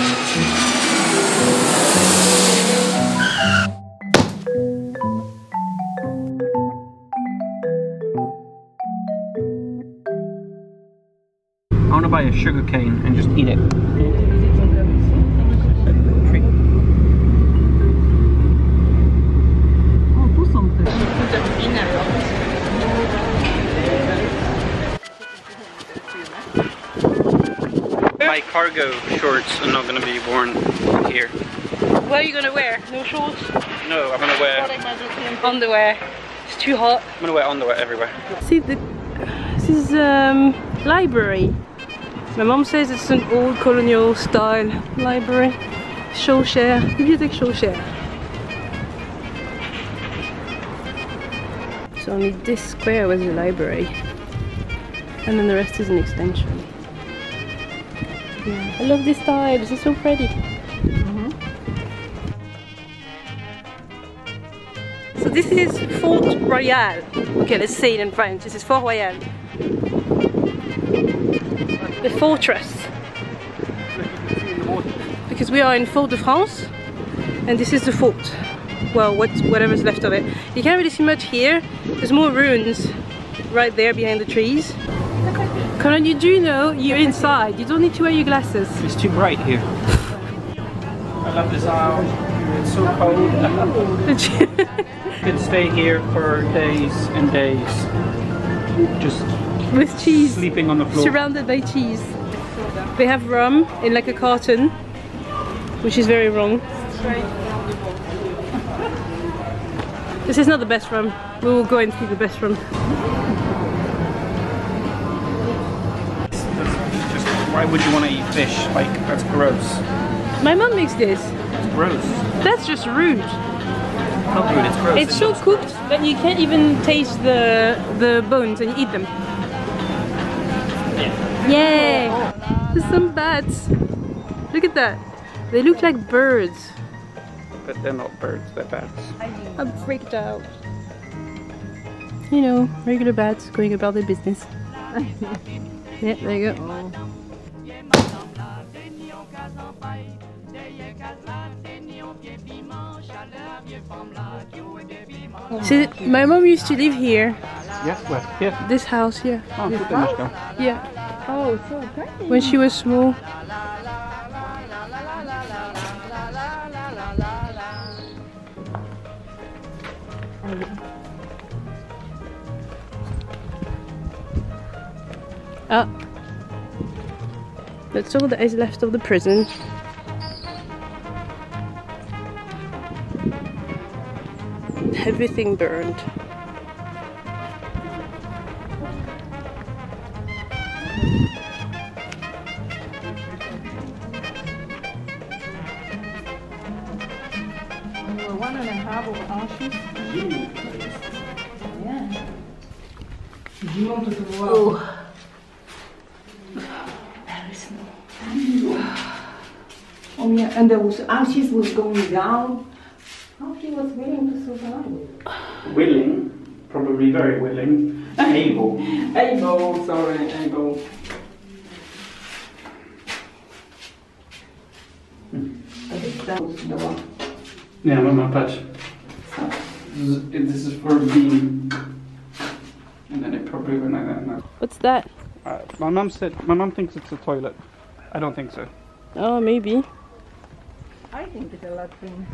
I want to buy a sugar cane and just eat it. My cargo shorts are not going to be worn here. What are you going to wear? No shorts? No, I'm going to wear underwear. It's too hot. I'm going to wear underwear everywhere. See, this is library. My mom says it's an old colonial style library. Chauchère, Bibliothèque Chauchère. So only this square was the library. And then the rest is an extension. Yeah. I love this style, this is so pretty. Mm-hmm. So this is Fort Royal. Okay, let's say it in French. This is Fort Royal. The fortress. Because we are in Fort de France, and this is the fort. Well, whatever's left of it. You can't really see much here. There's more ruins right there behind the trees. Conan, you do know you're inside. You don't need to wear your glasses. It's too bright here. I love this isle. It's so cold. You could stay here for days and days. Just with cheese. Sleeping on the floor. Surrounded by cheese. They have rum in like a carton, which is very wrong. This is not the best rum. We will go and see the best rum. Why would you want to eat fish? Like, that's gross. My mum makes this. It's gross. That's just rude. Not rude, it's gross. It's so cooked that you can't even taste the bones and you eat them. Yeah. Yay! Oh. There's some bats. Look at that. They look like birds. But they're not birds, they're bats. I'm freaked out. You know, regular bats going about their business. Yeah, there you go. Oh. See, my mom used to live here. Yes, where? Here? This house, yeah. Oh, yeah. House? Yeah. Oh, so pretty. When she was small. Ah. That's all that is left of the prison. Everything burned. One and a half of ashes. Yeah. Oh yeah, and there was ashes was going down. How he was willing to survive? Willing, probably very willing. Able. Able, sorry, able. I think that was the one. Yeah, my patch. This is for being. And then it probably went like that now. What's that? My mum said. My mum thinks it's a toilet. I don't think so. Oh, maybe. I think it's a latrine.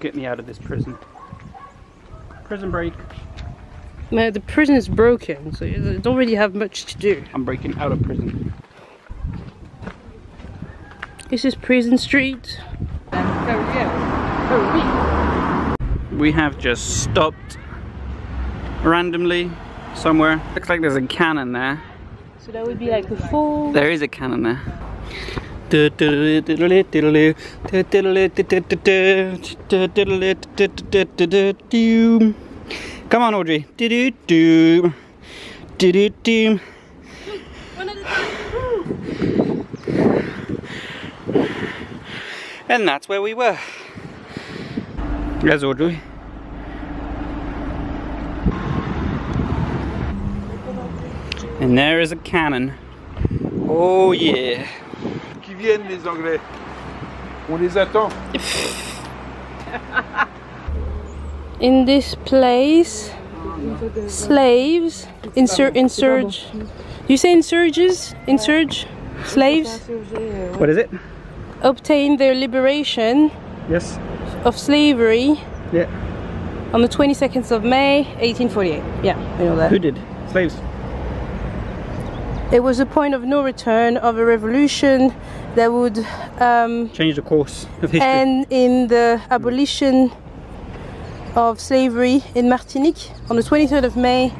Get me out of this prison. Prison break. No, the prison is broken, so you don't really have much to do. I'm breaking out of prison. This is Prison Street. We have just stopped randomly somewhere. Looks like there's a cannon there. So that would be like the fall. There is a cannon there. Come on, Audrey. And that's where we were. There's Audrey. And there is a cannon. Oh yeah. Qui viennent les Anglais. On les attend. In this place, slaves, insurge. You say insurges? Insurge? Slaves? What is it? Obtain their liberation. Yes. Of slavery. Yeah. On the 22nd of May, 1848. Yeah, I know that. Who did? Slaves. It was a point of no return of a revolution that would change the course of history. And in the abolition of slavery in Martinique on the 23rd of May,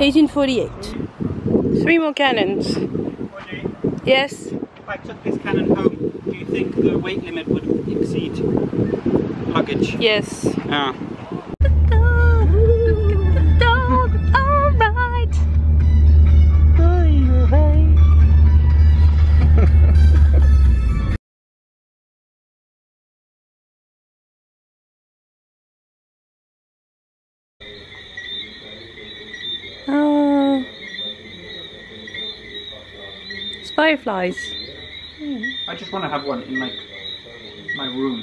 1848. 3 more cannons. Audrey, yes? If I took this cannon home, do you think the weight limit would exceed luggage? Yes. Ah. Fireflies. I just want to have one in my room.